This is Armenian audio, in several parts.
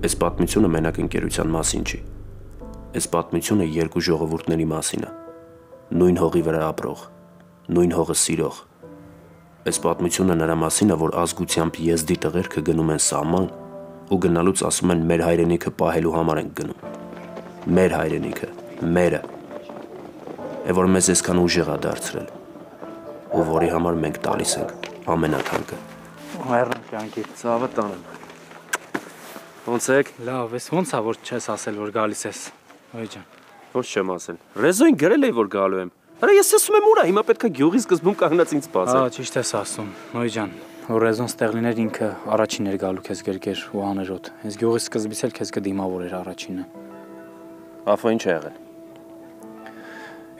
Այս պատմությունը մենակ ընկերության մասին չի։ Այս պատմությունը երկու ժողովուրդների մասին է։ Նույն հողի վրա ապրող, նույն հողը սիրող։ Այս պատմությունը նրա մասին է, որ ազգությամբ եզդի տղերքը գնում են սահման ու գնալուց ասում են մեր հայրենիքը պահելու համար են գնում։ Մեր հայրենիքը, մերը։ Եվ որ մեզ այսքան ուժեղ է դարձրել, ու որի համար մենք տալիս ենք ամենաթանկը։ Հայրն կյանքի ծավը տանեմ։ Ոնց եք։ Լավ, ես ոնց է որ չես ասել որ գալիս ես։ Նոյ ջան։ Ոչ չեմ ասել։ Ռեզոն գրել է որ գալու եմ։ Արա ես ասում եմ ուրա, հիմա պետքա գյուղի սկզբում կանգնած ինձ սպասի։ Ահա ճիշտ ես ասում։ Նոյ ջան, որ Ռեզոն ստեղ լիներ ինքը առաջինն էր գալու քեզ գրկեր ու աներոտ։ Հենց գյուղի սկզբից էլ քեզ կդիմավորեր առաջինը։ Ախո ինչ է եղել։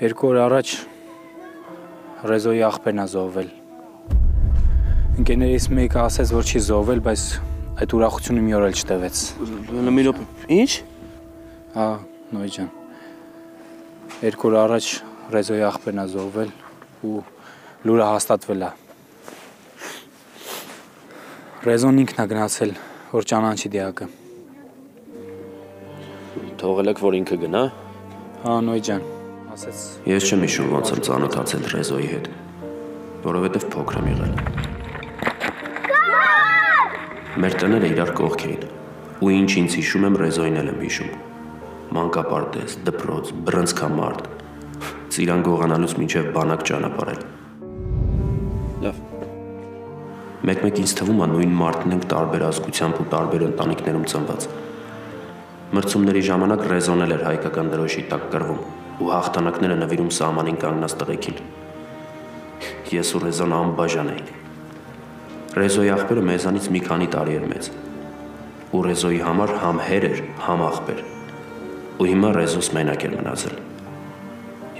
Երկու օր առաջ Ռեզոյի աղբերն է զոհվել։ Ընկերներից մեկը ասաց, որ չի զոհվել, բայց այդ ուրախությունը մի օր էլ չտևեց։ Մի րոպե։ Ինչ։ Հա, Նոյ ջան։ Երկու օր առաջ Ռեզոյի աղբերն է զոհվել ու լուրը հաստատվել է։ Ռեզոն ինքն է գնացել, որ ճանաչի դիակը։ Թողել եք, որ ինքը գնա։ Հա, Նոյ ջան։ Ես չեմ հիշում ոնց եմ ծանոթացել Ռեզոյի հետ, որովհետև փոքր եմ եղել։ Մեր տները իրար կողք էին, ու ինչ ինձ հիշում եմ, Ռեզոյին էլ եմ հիշում։ Մանկապարտեզ, դպրոց, բռնցքամարտ, ծիրան գողանալուց մինչև բանակ ճանապարհել։ Լավ։ Մեկ-մեկ ինձ թվում է նույն Մարտին ենք տարբեր ազգությամբ ու տարբեր ընտանիքներում ծնված։ Մրցումների ժամանակ Ռեզոն էլ էր հայկական դրոշի տակ կռվում։ Ու հաղթանակները նվիրում սահմանին կանգնած տղեկին։ Ես ու Ռեզոն անբաժան էինք։ Ռեզոյի աղբերը մեզանից մի քանի տարի էր մեծ։ Ու Ռեզոյի համար համ հեր էր, համ աղբեր։ Ու հիմա Ռեզոս մենակ էր մնացել։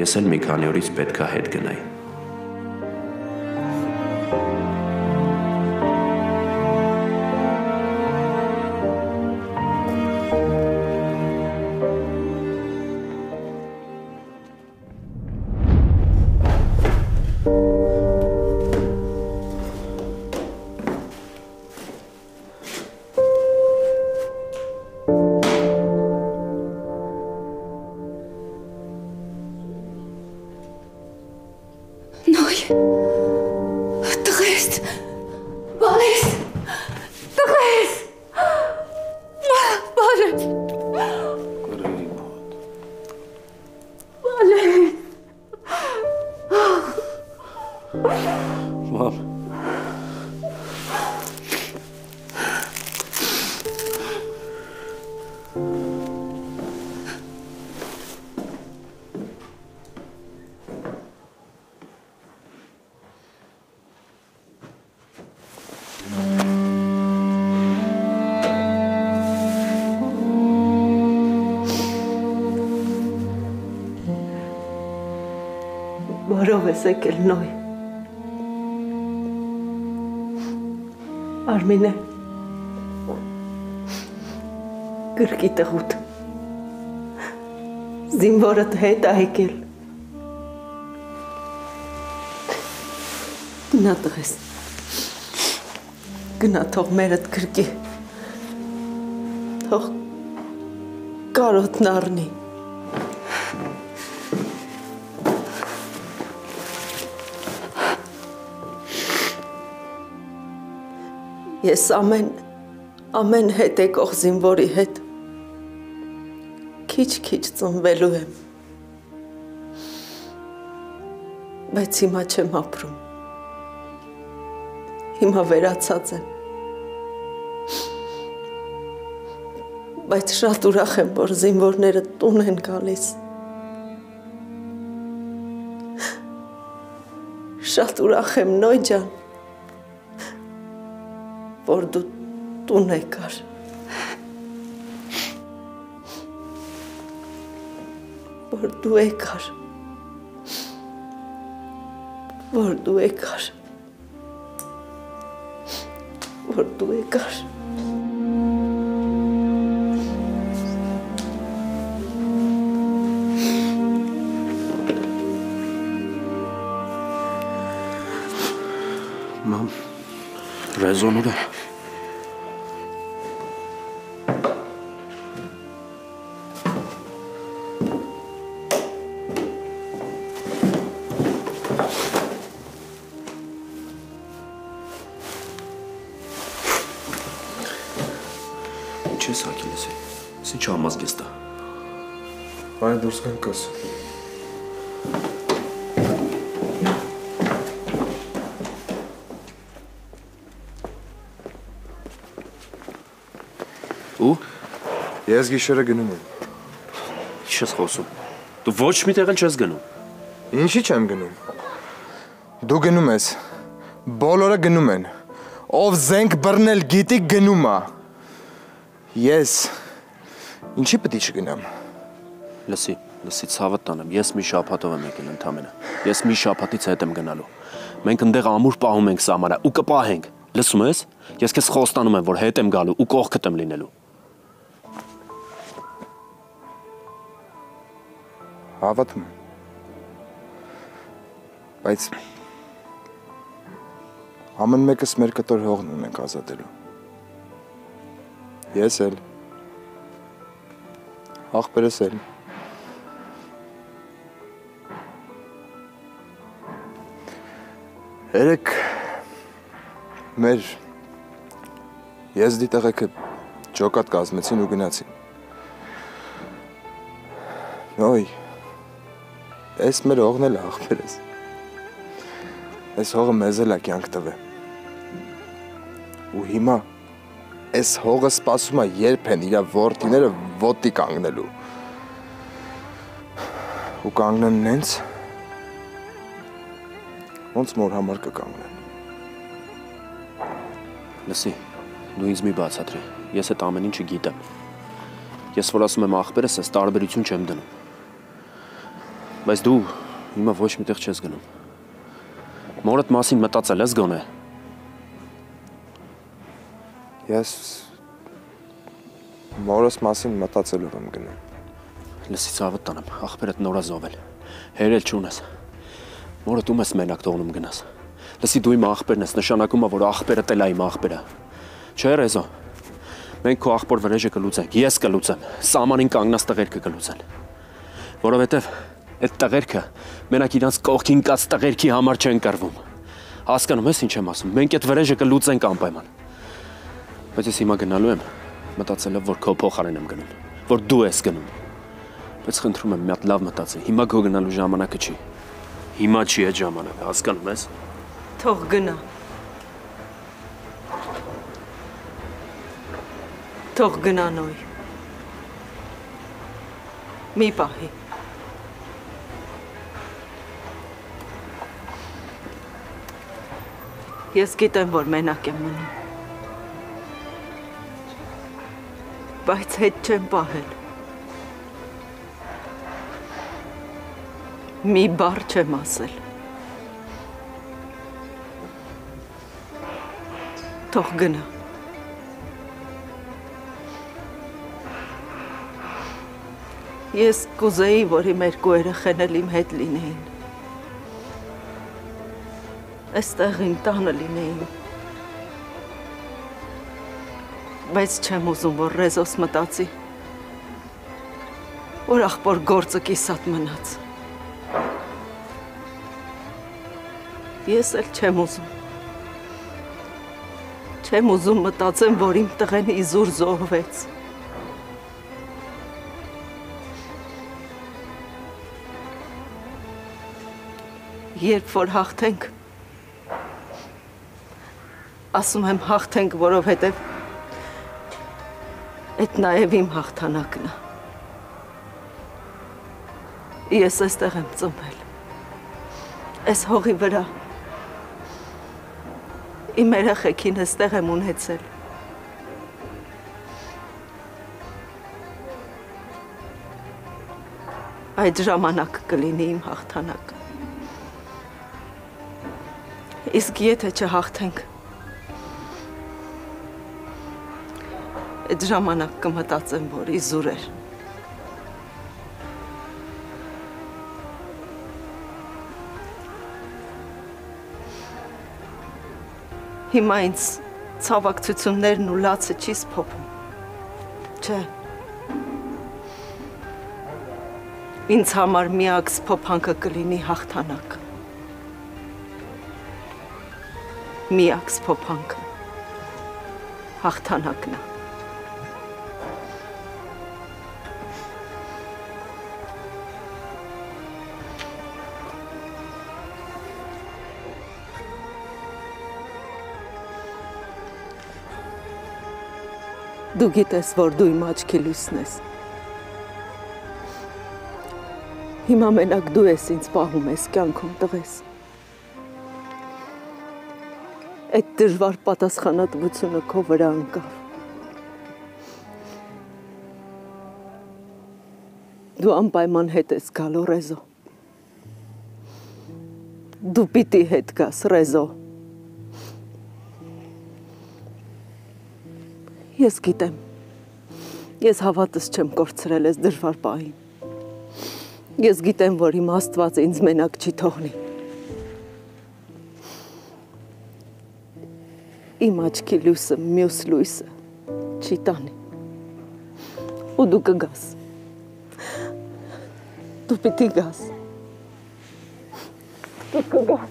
Ես էլ մի քանի օրից պետք է հետ գնայի։ Sé que el Noy. Armine. Գրկիտ հուտ։ Զինվորդ հետ եկել։ Գնա տղես։ Գնա թող մերդ գրկի։ Թող կարոտն առնի։ Ես ամեն հետ եկող զինվորի հետ քիչ-քիչ ծնվելու եմ, բայց հիմա չեմ ապրում, հիմա վերացած եմ, բայց շատ ուրախ եմ, որ զինվորները տուն են գալիս, շատ ուրախ եմ Նոյ ջան, որ դու տուն եկար։ Որ դու եկար։ Որ դու եկար։ Որ դու եկար։ Մամ, Ռեզոն ուր է։ Ինչ ես ակիլես է, ես ինչ համազգես տա։ Այն դուրս կան կաս։ Ու ես գիշերը գնում եմ։ Ինչ ես խոսում, դու ոչ մի տեղ էլ չես գնում։ Ինչի՞ չեմ գնում։ Դու գնում ես, բոլորը գնում են, ով զենք բռնել գիտի գնում է։ Yes. Ինչի պետք է չգնամ։ Լսի, լսի ցավը տանեմ, ես մի շաբաթով եմ եկել ընդամենը։ Ես մի շաբաթից հետ եմ գնալու։ Մենք այնտեղ ամուր պահում ենք սամարա ու կպահենք։ Լսում ես։ Ես քեզ խոստանում եմ, որ հետ եմ գալու ու կողքդ եմ լինելու։ Հավատում եմ։ Բայց ամեն մեկս մեր կտոր հողն ունենք ազատելու։ Ես էլ, աղբերս էլ։ Երեք մեր ես դիտեղեքը ճոկատ կազմեցին ու գնացին։ Նոյ, ես մեր հողն էլ աղբերս։ Ես հողը մեզ էլ կյանք տվե։ Ու հիմա Ես հողը սպասում է երբ են իրա որդիները ոտի կանգնելու։ Ու կանգնեն նենց, ոնց մոր համար կկանգնեն։ Լսի, դու ինձ մի բացատրի, ես էդ ամեն ինչը գիտեմ։ Ես որ ասում եմ աղբերս ես տարբերություն չեմ դնում։ Բայց դու հիմա ոչ մի տեղ չես գնում։ Մորդ մասին մտածել ես գոնե։ Ես մորս մասին մտածելով եմ գնում։ Լսի ցավդ տանեմ, աղբերդ նորազովել, հերել չունես, մորդ ում ես մենակ տողնում գնաս։ Լսի դու իմ աղբերն ես, նշանակում է, որ աղբերդ էլ է իմ աղբերը։ Չէ Ռեզոն, մենք քո աղբոր վրեժը կլուծենք, ես կլուծեմ, սամանին կանգնած տղերքը կլուծեն։ Որովհետև այդ տղերքը մենակ իրանց կողքին կած տղերքի համար չեն կռվում։ Հասկանում ես ինչ եմ ասում, մենք այդ վրեժը կլուծենք անպայման։ Բայց ես հիմա գնալու եմ, մտածելով, որ քո փոխարեն եմ գնում, որ դու ես գնում։ Բայց խնդրում եմ, մի հատ լավ մտածի, հիմա քո գնալու ժամանակը չի։ Հիմա չի այդ ժամանակը, հասկանում ես։ Թող գնա։ Թող գնա Նոյ։ Մի պահի։ Ես գիտեմ, որ մենակ եմ մնում։ Բայց հետ չեմ պահել, մի բառ չեմ ասել, թող գնա։ Ես կուզեի, որ իմ երկու երեխեն էլ իմ հետ լինեին, այստեղ իմ տանը լինեին։ Բայց չեմ ուզում, որ Ռեզոս մտածի, որ աղբոր գործը կիսատ մնաց։ Ես էլ չեմ ուզում մտածեմ, որ իմ տղեն իզուր զոհվեց։ Երբ որ հաղթենք, ասում եմ հաղթենք, որովհետև Այդ նաև իմ հաղթանակն է։ Ես այստեղ եմ ծնվել, այս հողի վրա։ Իմ երեխեքին այստեղ եմ ունեցել։ Այդ ժամանակ կլինի իմ հաղթանակը։ Իսկ եթե չհաղթենք, Այդ ժամանակ կմտածեմ, որ իզուր էր։ Հիմա ինձ ցավակցություններն ու լացը չի սփոփում։ Չէ։ Ինձ համար միակ սփոփանքը կլինի հաղթանակը։ միակ սփոփանքը հաղթանակն է Դու գիտես, որ դու իմ աչքի լույսն ես։ Հիմա մենակ դու ես ինձ պահում ես կյանքում տղես։ Այդ դժվար պատասխանատվությունը քո վրա ընկավ։ Դու անպայման հետ ես գալու Ռեզո։ Դու պիտի հետ գաս Ռեզո։ Ես գիտեմ, ես հավատս չեմ կորցրել ես դրվար պահին, ես գիտեմ, որ իմ աստված ինձ մենակ չի թողնի, իմ աչքի լույսը, մյուս լույսը չի տանի, ու դու կգաս, դու պիտի գաս, դու կգաս,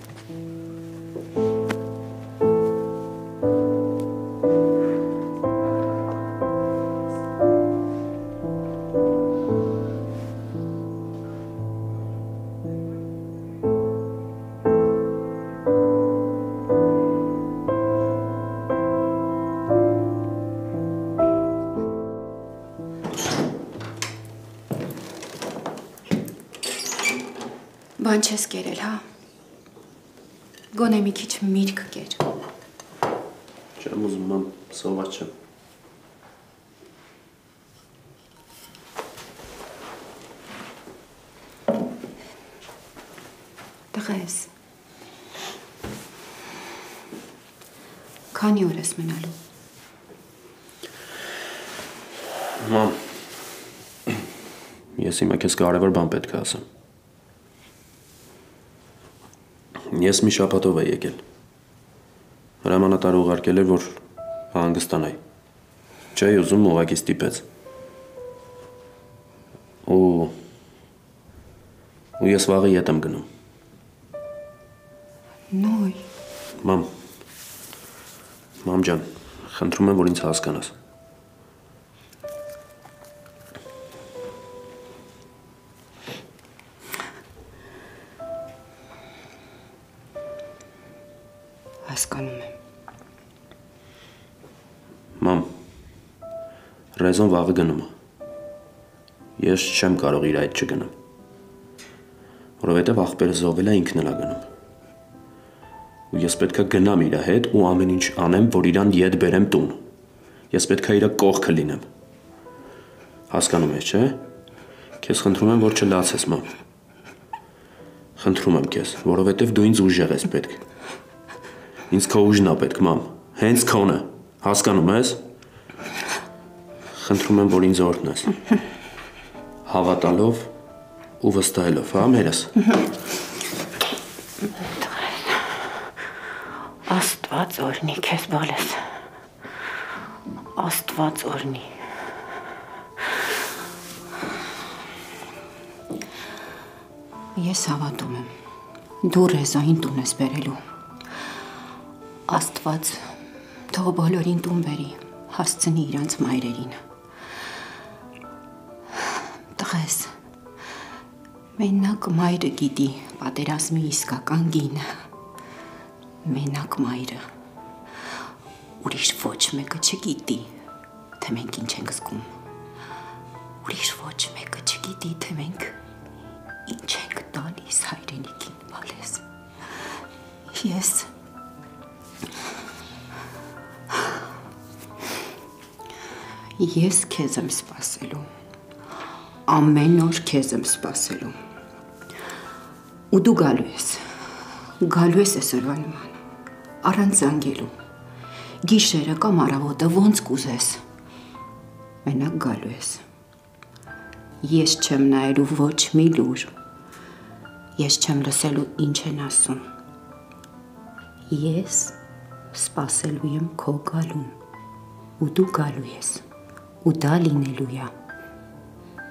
Բան չես կերել, հա? Գոնե մի քիչ միրգ կեր։ Չեմ ուզում, մամ, սոված չեմ։ Տղես, քանի օր ես մնալու։ Մամ, ես հիմա քեզ կարևոր բան պետք է ասեմ։ Ես մի շաբաթով է եկել, հրամանատարը ուղարկել էր, որ հանգստանայի, չէի ուզում ուղղակի ստիպեց, ու ես վաղը ետ եմ գնում։ Նոյ։ Մամ, ջան, խնդրում եմ, որ ինձ հասկանաս։ Ռեզոն վաղը գնում է, ես չեմ կարող իր այդ չգնեմ, որովհետև աղբերը զոհվել է ինքն էլ է գնում։ Ու ես պետք է գնամ իր հետ ու ամեն ինչ անեմ, որ իրան ետ բերեմ տուն, ես պետք է իր կողքը լինեմ։ Հասկանում ես, չէ՞, քեզ խնդրում եմ, որ չլացես, մամ, խնդրում եմ քեզ, որովհետև դու ինձ ուժեղ ես պետք, ինձ քո ուժն է պետք, մամ, հենց քոնը, հասկանում ես։ Խնդրում եմ, որ ինձ օրհնես, հավատալով ու վստահելով, հա մերս։ Աստված օրհնի քեզ բալես, Աստված օրհնի։ Ես հավատում եմ, դու Ռեզոյին տուն ես բերելու, Աստված թող բոլորին տուն բերի, հասցնի իրանց մայրերին։ Տղես, մենակ մայրը գիտի պատերազմի իսկական գինը, մենակ մայրը, ուրիշ ոչ մեկը չգիտի, թե մենք ինչ ենք զգում, ուրիշ ոչ մեկը չգիտի, թե մենք ինչ ենք տալիս հայրենիքին, բալես, ես, քեզ եմ սպասելու, ամեն օր քեզ եմ սպասելու, ու դու գալու ես այսօրվա նման, առանց զանգելու, գիշերը կամ առավոտը ոնց կուզես, մենակ գալու ես, ես չեմ նայելու ոչ մի լուր, ես չեմ լսելու ինչ են ասում, ես սպասելու եմ քո գալուն, ու դու գալու ես, ու դա լինելու է,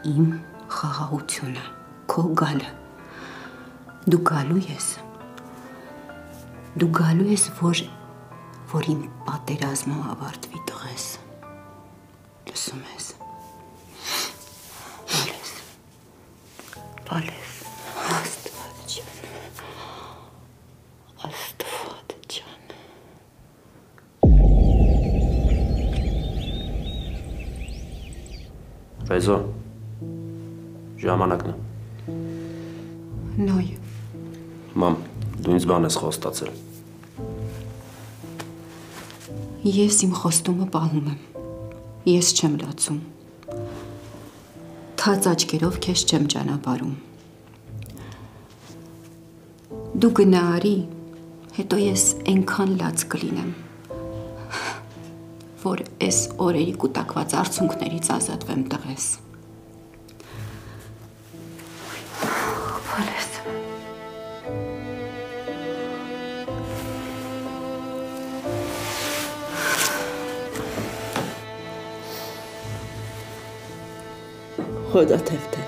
իմ խաղաղությունը, քո գալը, դու գալու ես, որ որ իմ պատերազմը ավարտվի տղես։ Լսում ես։ Բալես։ Բալես։ Ռեզոն, ժամանակն է։ Նոյ։ Մամ, դու ինձ բան ես խոստացել։ Ես իմ խոստումը պահում եմ։ Ես չեմ լացում։ Թաց աչքերով քեզ չեմ ճանապարհում։ Դու գնարի, հետո ես այնքան լաց կլինեմ, որ այս օրերի կուտակված արցունքներից ազատվեմ տղես։ Բալես։ Խոդա թևտե։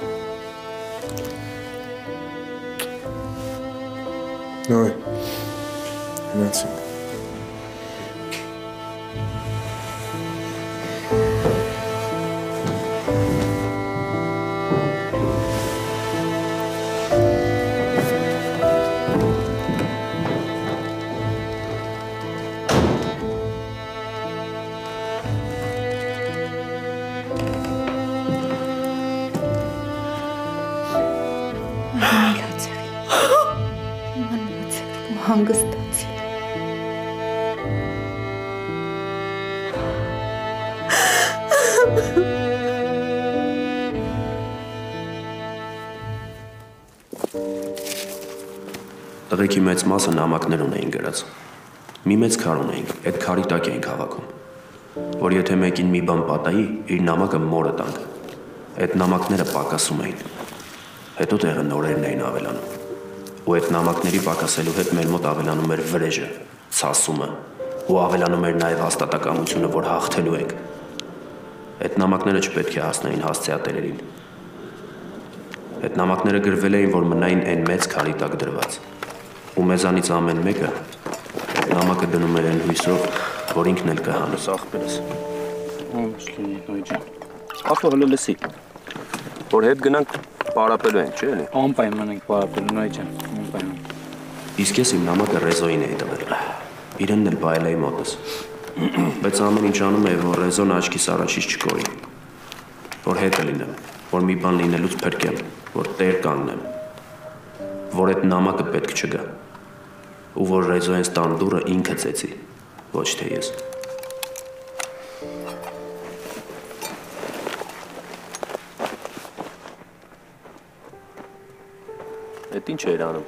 Նոյ, հնացին։ Տղեկի մեծ մասը նամակներուն էին գրած։ Մի մեծ քար ունեինք, այդ քարի տակ էինք հավաքում, որ եթե մեկին մի բան պատահի, իր նամակը մորը տանք։ Այդ նամակները պակասում էին։ Հետո տեղը նորերն էին ավելանում։ Ու այդ նամակների պակասելու հետ մեր մոտ ավելանում էր վրեժը, ցասումը, ու ավելանում էր նաև հաստատակամությունը, որ հաղթելու ենք։ Այդ նամակները չպետք է հասնեին հասցեատերերին։ Այդ նամակները գրվել էին, որ մնային այն մեծ քարի տակ դրված։ Ու մեզանից ամեն մեկը այդ նամակը դնում էր այն հույսով, որ ինքն էլ կհանես ախպերս։ Ոնց լինի նույնը։ Սպասող հլը լսի, որ հետ գնանք պարապելու ենք, չէ՞, էլի։ Անպայման ենք պարապելու, նույն ջան, անպայման։ Իսկ ես իմ նամակը Ռեզոյին էի տվել։ Իրենն էլ բայել էի մոտս։ Բայց ամեն ինչ անում էի, որ Ռեզոն աչքիս առաջից չկորի, որ հետը լինեմ, որ մի բան լինելուց փրկեմ, որ տեր կանգնեմ, որ այդ նամակը պետք չգա, ու որ Ռեզոյի տանդուրը ինքը ծեծի, ոչ թե ես։ Էդ ինչ էր անում։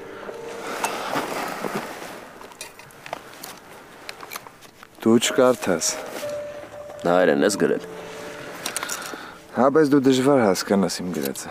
Դու չկարդաս։ Նայրեն ես գրել։ Հա, բայց դու դժվար հասկանաս իմ գրածը։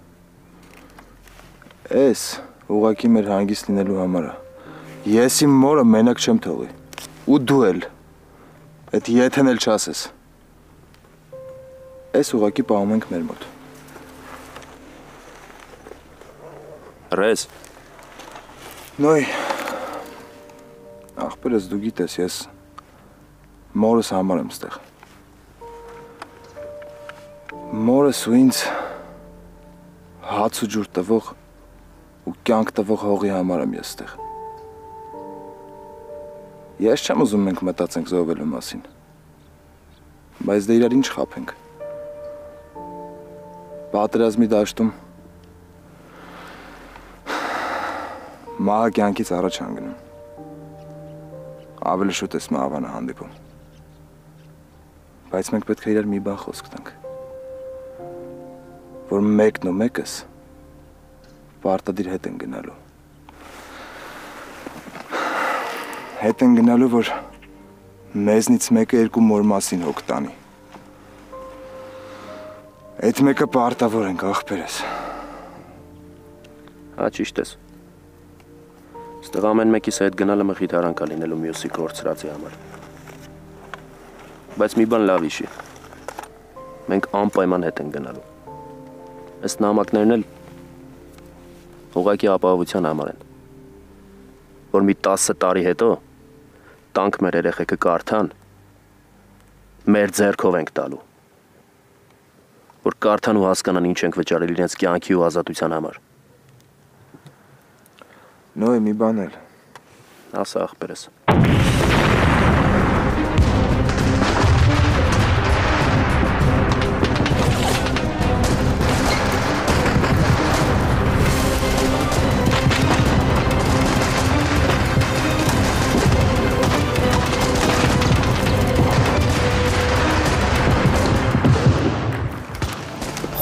Ես ուղղակի մեր հանգիստ լինելու համար է։ Ես իմ մորը մենակ չեմ թողի։ Ու դու էլ։ Այդ եթեն էլ չասես։ Ես ուղղակի պահում ենք մեր մոտ։ Ռեզ։ Նոյ։ Ախպերս, դու գիտես, ես մորս համար եմ ստեղ։ Մորս ու ինձ հաց ու ջուր տվող ու կյանք տվող հողի համար եմ ես ստեղ։ Ես չեմ ուզում մենք մտածենք զոհվելու մասին, բայց դե իրար ինչ խաբենք։ Պատերազմի դաշտում մահը կյանքից առաջ հանգնում։ Ավելի շուտ ես մահվանը հանդիպում։ Բայց մենք պետք է իրար մի բան խոսք տանք, որ մեկն ու մեկս պարտադիր հետ են գնալու։ Հետ են գնալու, որ մեզնից մեկը երկու մոր մասին հոգ տանի։ Այդ մեկը պարտավոր ենք, աղբերս։ Հա, ճիշտ ես։ Ստեղ ամեն մեկիս այդ գնալը մղիթ արանքա լինելու մյուսի կորցրածի համար։ Բայց մի բան լավ իշի։ Մենք անպայման հետ ենք գնալու։ Ըստ նամակներն էլ ուղղակի ապահովության համար են։ Որ մի 10 տարի հետո տանք մեր երեխեքը կարդան մեր ձեռքով ենք տալու։ Որ կարդան ու հասկանան ինչ ենք վճարել իրենց կյանքի ու ազատության համար։ Նոյ, մի բան էլ ասա ախպերս։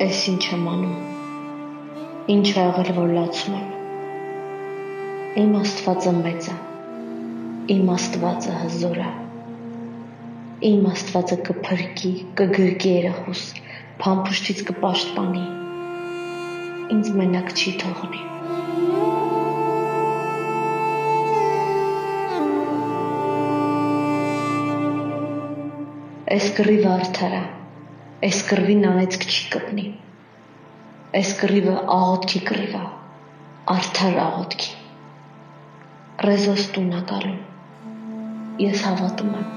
Ես ինչ եմ անում։ Ինչ է եղել, որ լացում եմ։ Իմ Աստվածը մեծ է։ Իմ Աստվածը հզոր է։ Իմ Աստվածը կփրկի, կգրկի երախոս, փամփշտից կպաշտպանի։ Ինձ մենակ չի թողնի։ Ես կռիվը արդար է։ Այս կռվին անեծք չի կպնի։ Այս կռիվը աղոթքի կռիվ է, արդար աղոթքի։ Ռեզոս տուն է գալու։ Ես հավատում եմ,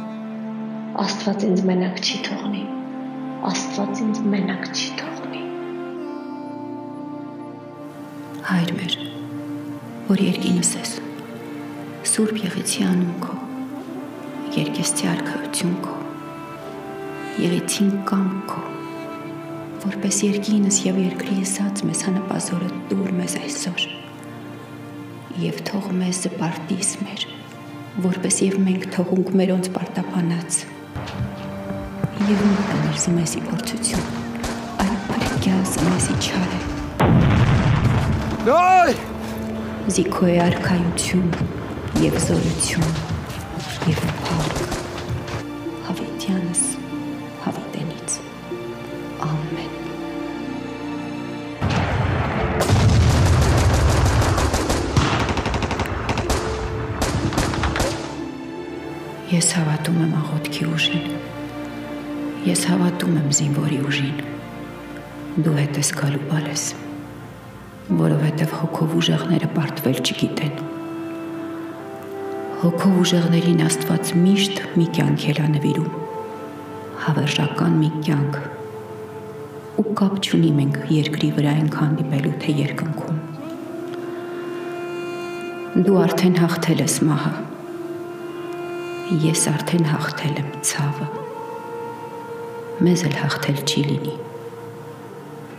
Աստված ինձ մենակ չի թողնի։ Աստված ինձ մենակ չի թողնի։ Հայր մեր, որ երկինս ես, Սուրբ եղեցի անուն քո, երկեստի արքայություն քո, Եղեցին կամքո, որպես երկինս և երկրի եսած մեզ հանպազորը դուր մեզ այսօր, և թող մեզ զպարտիս մեր, որպես և մենք թողունք մեր ոնց պարտապանած, և մի տանիրս մեզի փորձություն, այլ պրկյաս մեզի չար է։ Նոյ! Զիքո է արկայություն, և զորություն, և պարկ, հավետյանս, հավատենից, ամեն։ Ես հավատում եմ աղոթքի ուժին, ես հավատում եմ զինվորի ուժին, դու հետ ես գալու բալես, որովհետև հոգով ուժեղները պարտվել չգիտեն։ Հոգով ուժեղներին Աստված միշտ մի կյանք էլ անվիրում, Հավերժական մի կյանք, ու կապ չունի մենք երկրի վրա ենք հանդիպելու թե երկնքում։ Դու արդեն հաղթել ես մահը, ես արդեն հաղթել եմ ցավը, մեզ էլ հաղթել չի լինի,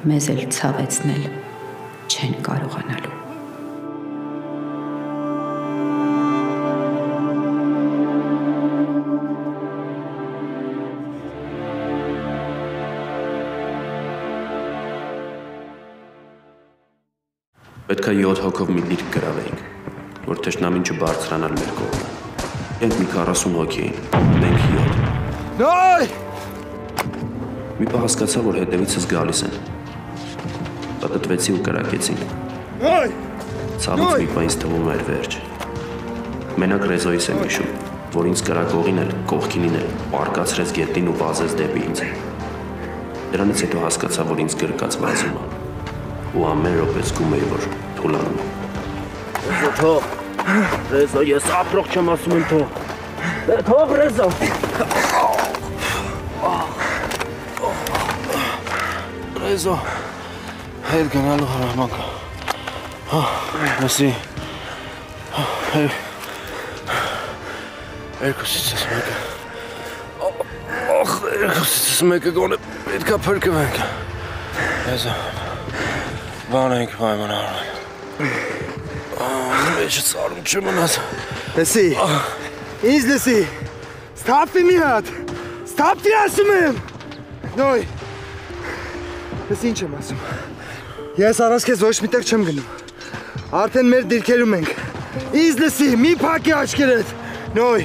մեզ էլ ցավեցնել չեն կարողանալու։ Պետք է 7 հոգով մի դիրք գրավեինք, որ թշնամին չբարձրանալ մեր կողմը։ Մենք մի 40 հոգի էին, մենք 7։ Նոյ! Մի պահ հասկացա, որ հետևիցս գալիս են։ Պատտվեցի ու կրակեցին։ Նոյ! Ցավոց մի պահ ինձ թվում էր վերջ։ Մենակ Ռեզոյիս եմ հիշում, որ ինձ կրակողին էլ, կողքինին էլ պարկացրեց գետին ու վազեց դեպի ինձ։ Դրանից հետո հասկացա, որ ինձ գրկած վազում է։ Ու ամեն րոպե զգում էի, որ թուլանում եմ։ Ռեզո թող, Ռեզո, ես ապրող չեմ ասում եմ թող։ Դե թող Ռեզո։ Ռեզո, հետ գնալու հրամանք։ Լսի, Listen. Stop him! Stop him! Noy. Listen to me. Yes, I ask you to meet us. Arten mer dilkelumeng. Izlesi mi pak yaşkeret. Noy.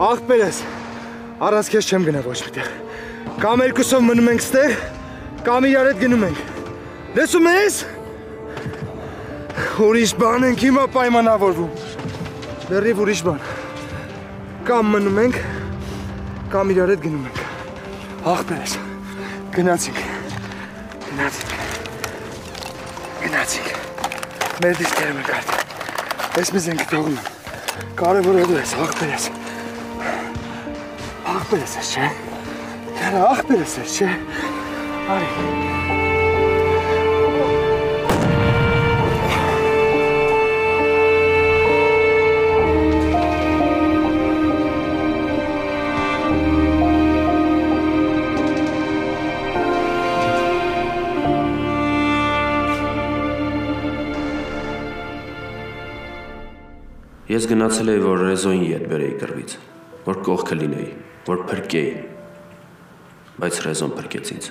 Acht beles. Aras kes çem gene boş bitir. Kam elkusum menmengster. Kam yaret genumeng. Lesumes? Uriş banen kim apaymana voru. Derri uriş ban. Kam menmeng. Kam yaret genumeng. Acht beles. Gnatsik. Gnatsik. Gnatsik. Մեր դիսկերը մեր կարդ, ես մեզ ենք տողում եմ, կարևոր է դու ես, աղբերես ես չէ, դերա աղբերես ես չէ, արի… Ես գնացել էի, որ Ռեզոյին ետ բերեի կրվից, որ կողքը լինեի, որ փրկեի, բայց Ռեզոն փրկեց ինձ։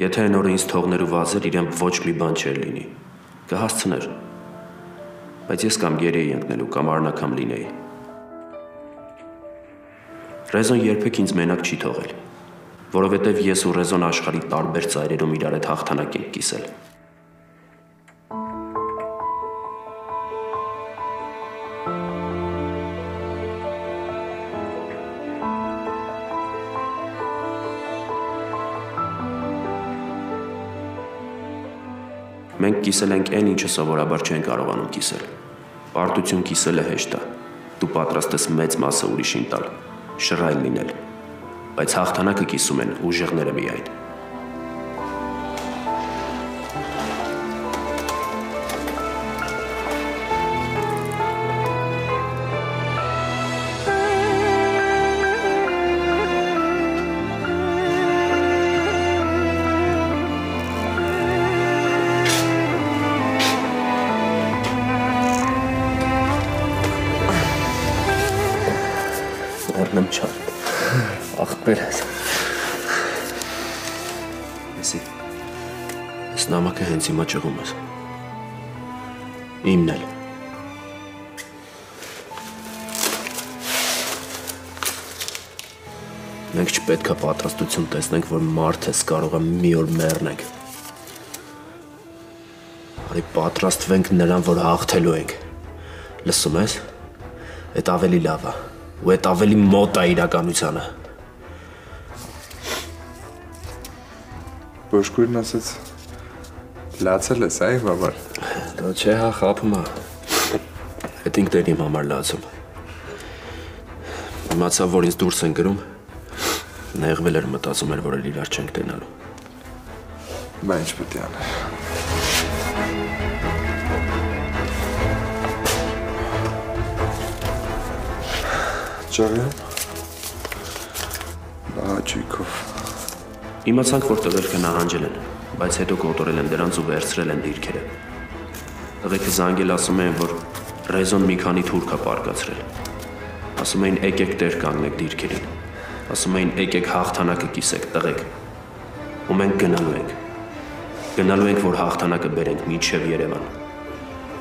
Եթե այն օրը ինձ թողներ ու վազեր, իրեն ոչ մի բան չէր լինի, կհասցներ, բայց ես կամ գերի էի ընկնելու, կամ առնակամ լինեի։ Ռեզոն երբեք ինձ մենակ չի թողել, որովհետև ես ու Ռեզոն աշխարհի տարբեր ծայրերում իրար հետ հաղթանակ ենք կիսել։ Մենք կիսել ենք այն ինչը սովորաբար չենք կարողանում կիսել։ Պարտություն կիսելը հեշտ է։ Դու պատրաստ ես մեծ մասը ուրիշին տալ, շռայլ լինել։ Բայց հաղթանակը կիսում են ուժեղները միայն։ Հիմա չեղում ես, իմն էլ։ Մենք չպետք է պատրաստություն տեսնենք, որ մարդ ես կարող է մի օր մեռնենք։ Արի պատրաստվենք նրան, որ հաղթելու ենք։ Լսում ես, այդ ավելի լավ է, ու այդ ավելի մոտ է իրականությանը։ Բժշկուհին ասեց, լացել ես, այ մամար։ Դա չէ հա խափում է։ Այդ ինքն էր իմ համար լացում։ Իմացա, որ ինձ դուրս են գրում, նեղվել էր, մտածում էր, որ էլ իրար չենք տենալու։ Բա ինչ պետք է անեմ։ Ճարիում։ Բա չիկով։ Իմացանք, որ տղերքը նահանջել են։ Բայց հետո կոտորել են դրանց ու վերցրել են դիրքերը։ Տղեքը զանգել ասում են, որ Ռեզոն մի քանի թուրք է պարկացրել։ Ասում էին եկեք տեր կանգնեք դիրքերին։ Ասում էին եկեք հաղթանակը կիսեք տղեք։ Ու մենք գնալու ենք։ Գնալու ենք, որ հաղթանակը բերենք մինչև Երևան։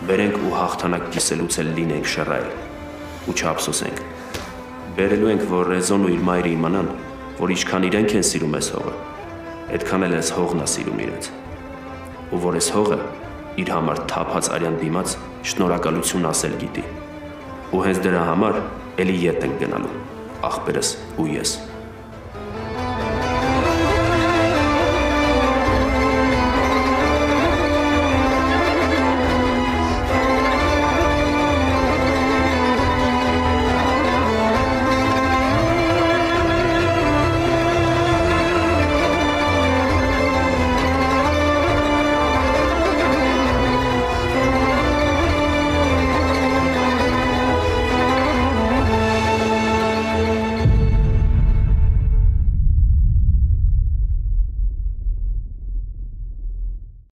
Բերենք ու հաղթանակ կիսելուց էլ լինենք շռայլ ու չափսոսենք։ Բերելու ենք, որ Ռեզոն ու իր մայրը իմանան, որ ինչքան իրենք են սիրում այս հողը, այդքան էլ ես հողն է սիրում իրենց, ու որ ես հողը իր համար թափած արյան դիմաց շնորհակալություն ասել գիտի, ու հենց դրա համար էլի ետ ենք գնալու, ախպերս ու ես։